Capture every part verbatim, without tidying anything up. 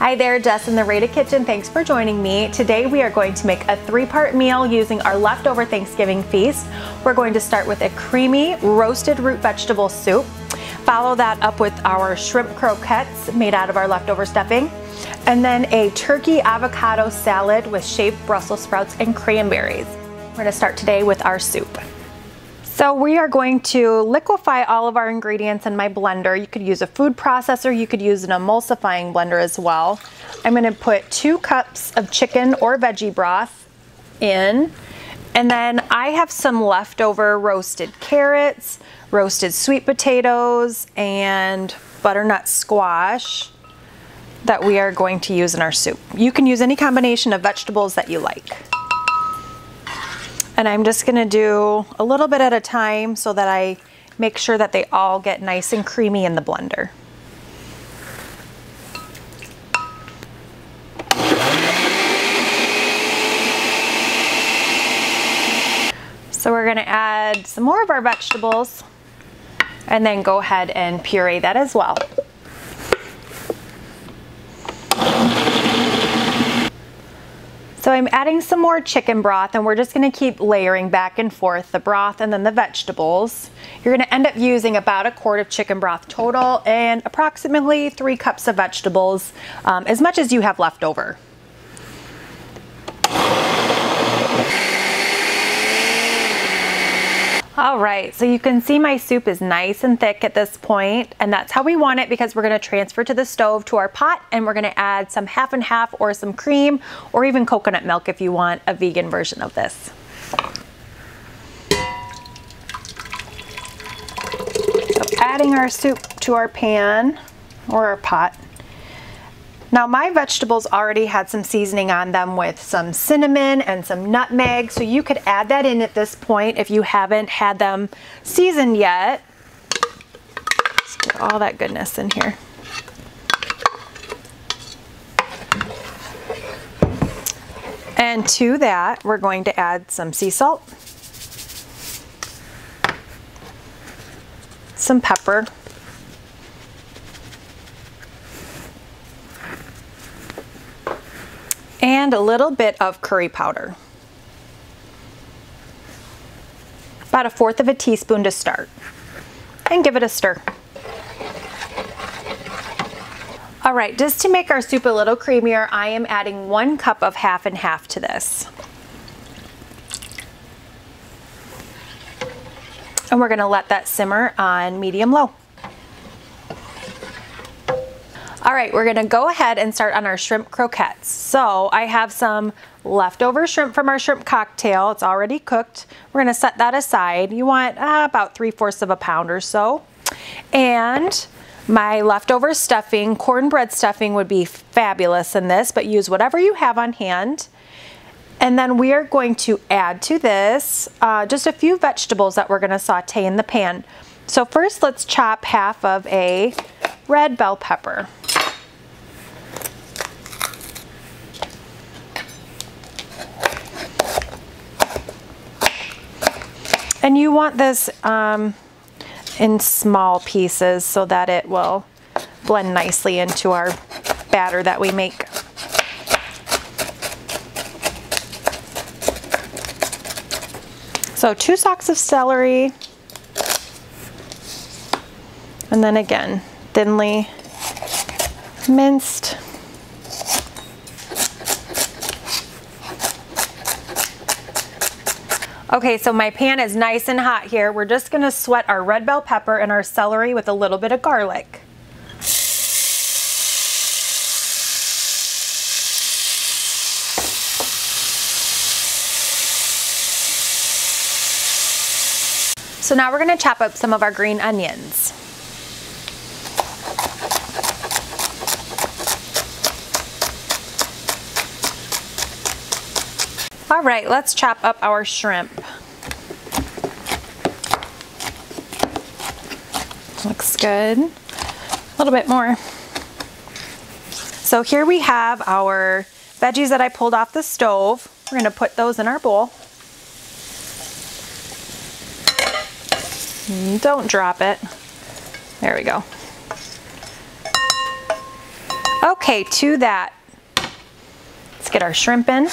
Hi there, Jess in the Rada Kitchen. Thanks for joining me. Today we are going to make a three-part meal using our leftover Thanksgiving feast. We're going to start with a creamy roasted root vegetable soup. Follow that up with our shrimp croquettes made out of our leftover stuffing. And then a turkey avocado salad with shaved Brussels sprouts and cranberries. We're going to start today with our soup. So we are going to liquefy all of our ingredients in my blender. You could use a food processor, you could use an emulsifying blender as well. I'm gonna put two cups of chicken or veggie broth in. And then I have some leftover roasted carrots, roasted sweet potatoes, and butternut squash that we are going to use in our soup. You can use any combination of vegetables that you like. And I'm just gonna do a little bit at a time so that I make sure that they all get nice and creamy in the blender. So we're gonna add some more of our vegetables and then go ahead and puree that as well. So I'm adding some more chicken broth, and we're just gonna keep layering back and forth the broth and then the vegetables. You're gonna end up using about a quart of chicken broth total and approximately three cups of vegetables, um, as much as you have left over. All right, so you can see my soup is nice and thick at this point, and that's how we want it because we're gonna transfer to the stove to our pot, and we're gonna add some half and half or some cream or even coconut milk if you want a vegan version of this. So adding our soup to our pan or our pot. Now my vegetables already had some seasoning on them with some cinnamon and some nutmeg, so you could add that in at this point if you haven't had them seasoned yet. Let's get all that goodness in here. And to that, we're going to add some sea salt, some pepper, and a little bit of curry powder. About a fourth of a teaspoon to start. And give it a stir. All right, just to make our soup a little creamier, I am adding one cup of half and half to this. And we're gonna let that simmer on medium-low. All right, we're gonna go ahead and start on our shrimp croquettes. So I have some leftover shrimp from our shrimp cocktail. It's already cooked. We're gonna set that aside. You want uh, about three-fourths of a pound or so. And my leftover stuffing, cornbread stuffing would be fabulous in this, but use whatever you have on hand. And then we are going to add to this uh, just a few vegetables that we're gonna saute in the pan. So first, let's chop half of a red bell pepper. And you want this um, in small pieces so that it will blend nicely into our batter that we make. So two stalks of celery, and then again, thinly minced. Okay, so my pan is nice and hot here. We're just gonna sweat our red bell pepper and our celery with a little bit of garlic. So now we're gonna chop up some of our green onions. All right, let's chop up our shrimp. Looks good. A little bit more. So here we have our veggies that I pulled off the stove. We're gonna put those in our bowl. Don't drop it. There we go. Okay, to that, let's get our shrimp in.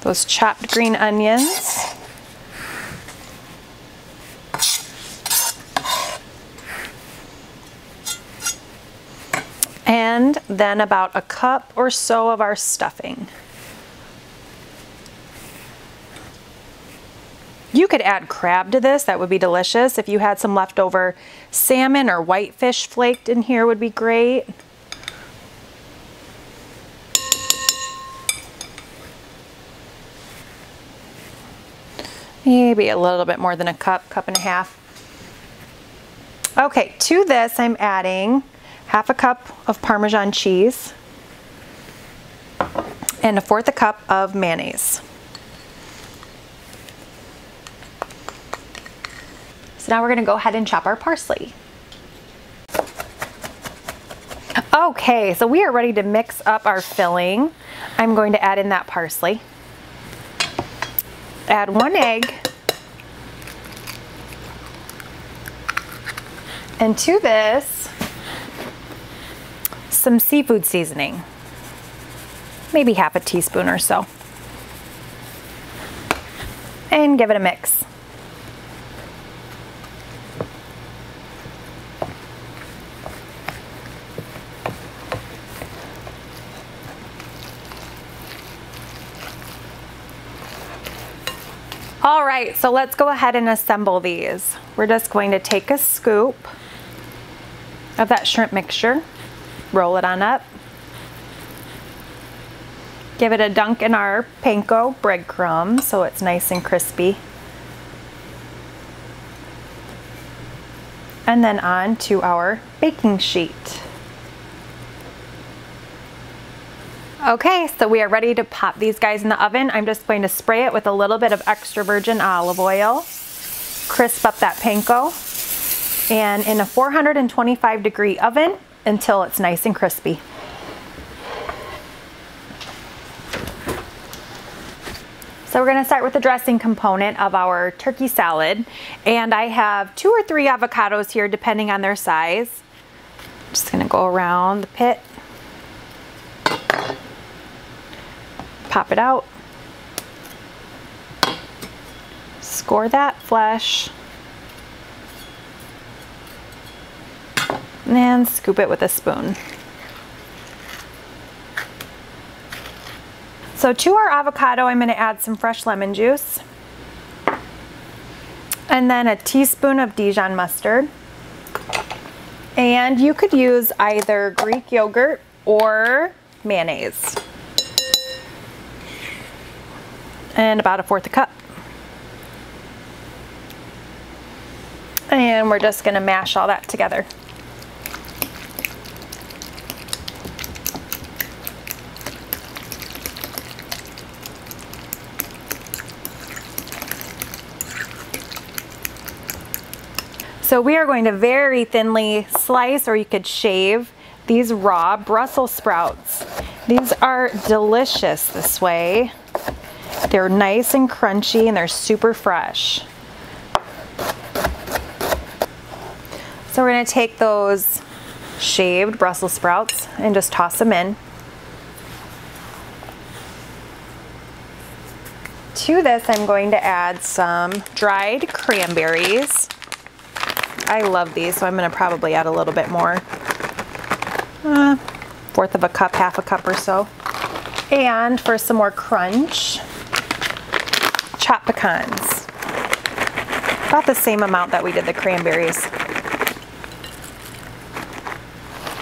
Those chopped green onions. And then about a cup or so of our stuffing. You could add crab to this, that would be delicious. If you had some leftover salmon or whitefish flaked in here would be great. Maybe a little bit more than a cup, cup and a half. Okay, to this I'm adding half a cup of Parmesan cheese and a fourth a cup of mayonnaise. So now we're gonna go ahead and chop our parsley. Okay, so we are ready to mix up our filling. I'm going to add in that parsley. Add one egg. And to this, some seafood seasoning, maybe half a teaspoon or so, and give it a mix. All right, so let's go ahead and assemble these. We're just going to take a scoop of that shrimp mixture, roll it on up, give it a dunk in our panko breadcrumb so it's nice and crispy, and then on to our baking sheet. Okay, so we are ready to pop these guys in the oven. I'm just going to spray it with a little bit of extra virgin olive oil, crisp up that panko, and in a four hundred twenty-five degree oven until it's nice and crispy. So we're gonna start with the dressing component of our turkey salad. And I have two or three avocados here depending on their size. I'm just gonna go around the pit, pop it out, score that flesh, and scoop it with a spoon. So to our avocado, I'm gonna add some fresh lemon juice and then a teaspoon of Dijon mustard. And you could use either Greek yogurt or mayonnaise. And about a fourth a cup. And we're just gonna mash all that together. So we are going to very thinly slice, or you could shave, these raw Brussels sprouts. These are delicious this way. They're nice and crunchy and they're super fresh. So we're gonna take those shaved Brussels sprouts and just toss them in. To this, I'm going to add some dried cranberries. I love these, so I'm gonna probably add a little bit more. Uh, fourth of a cup, half a cup or so. And for some more crunch, chopped pecans. About the same amount that we did the cranberries.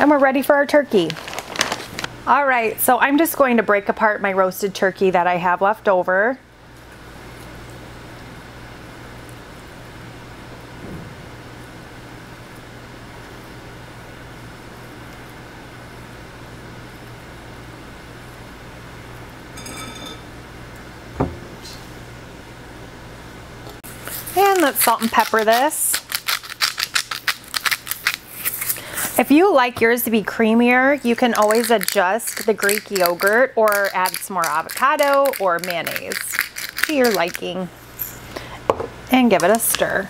And we're ready for our turkey. All right, so I'm just going to break apart my roasted turkey that I have left over. Let's salt and pepper this. If you like yours to be creamier, you can always adjust the Greek yogurt or add some more avocado or mayonnaise to your liking and give it a stir.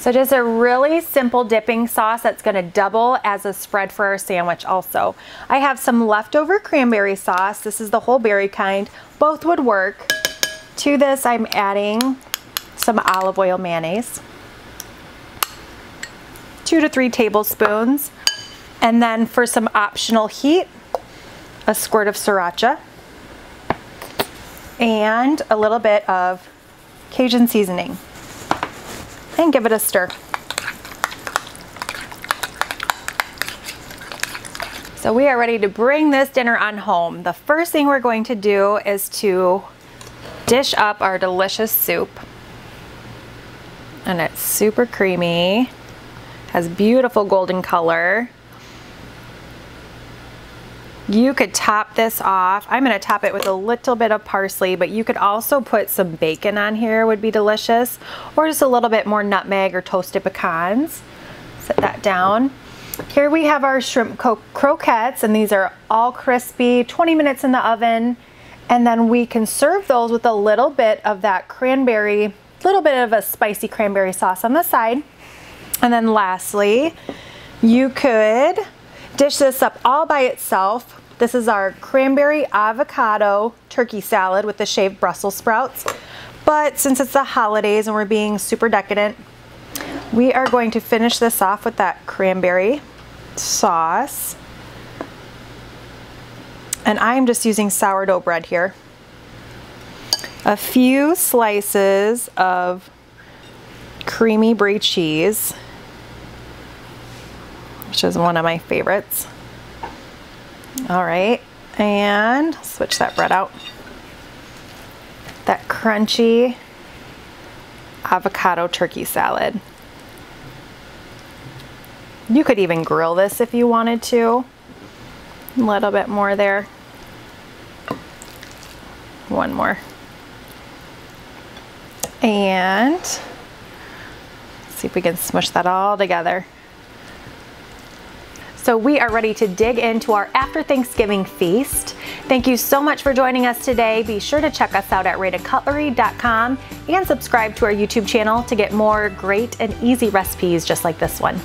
So just a really simple dipping sauce that's gonna double as a spread for our sandwich also. I have some leftover cranberry sauce. This is the whole berry kind. Both would work. To this, I'm adding some olive oil mayonnaise. Two to three tablespoons. And then for some optional heat, a squirt of sriracha. And a little bit of Cajun seasoning. And give it a stir. So we are ready to bring this dinner on home. The first thing we're going to do is to dish up our delicious soup. And it's super creamy, has beautiful golden color. You could top this off. I'm gonna top it with a little bit of parsley, but you could also put some bacon on here, would be delicious, or just a little bit more nutmeg or toasted pecans. Set that down. Here we have our shrimp cro croquettes, and these are all crispy, twenty minutes in the oven, and then we can serve those with a little bit of that cranberry, little bit of a spicy cranberry sauce on the side. And then lastly, you could dish this up all by itself. This is our cranberry avocado turkey salad with the shaved Brussels sprouts. But since it's the holidays and we're being super decadent, we are going to finish this off with that cranberry sauce. And I'm just using sourdough bread here. A few slices of creamy brie cheese, which is one of my favorites. All right, and switch that bread out. That crunchy avocado turkey salad. You could even grill this if you wanted to. A little bit more there. One more. And let's see if we can smush that all together. So we are ready to dig into our after Thanksgiving feast. Thank you so much for joining us today. Be sure to check us out at rada cutlery dot com and subscribe to our YouTube channel to get more great and easy recipes just like this one.